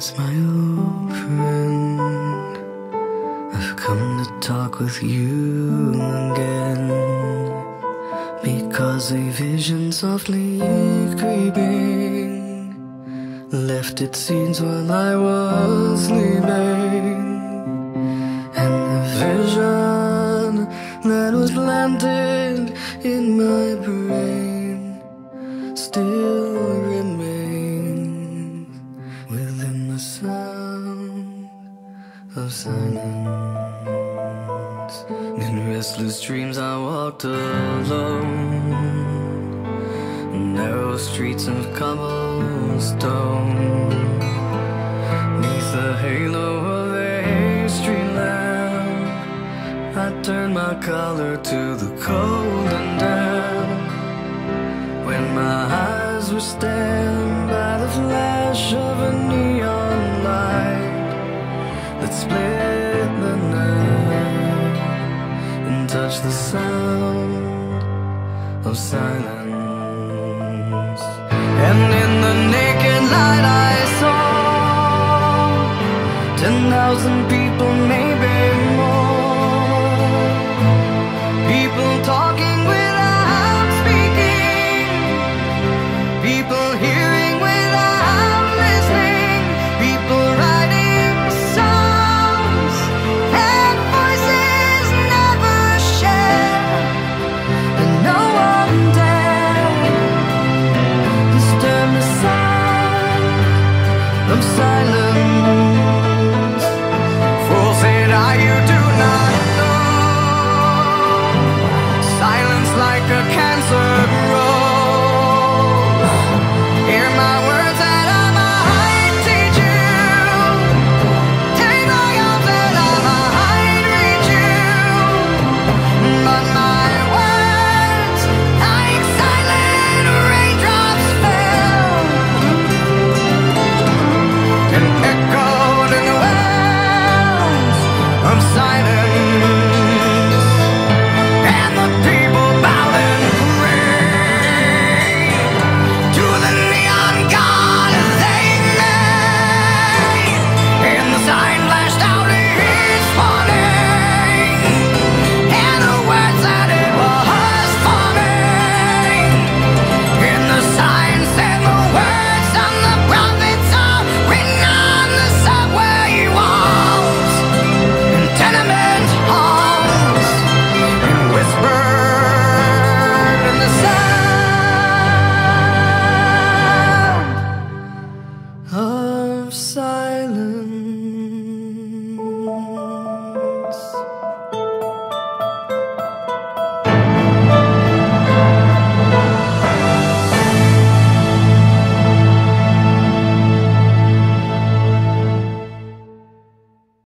is my old friend. I've come to talk with you again, because a vision softly creeping left its seeds while I was sleeping. And the vision that was planted in my brain still remains within the sound of silence. In restless dreams I walked alone, narrow streets of cobblestone, neath the halo of a street lamp. I turned my collar to the cold and damp, when my eyes were stabbed by the flash of a neon light that split the night and touched the sound of silence. And in the naked light I saw 10,000 people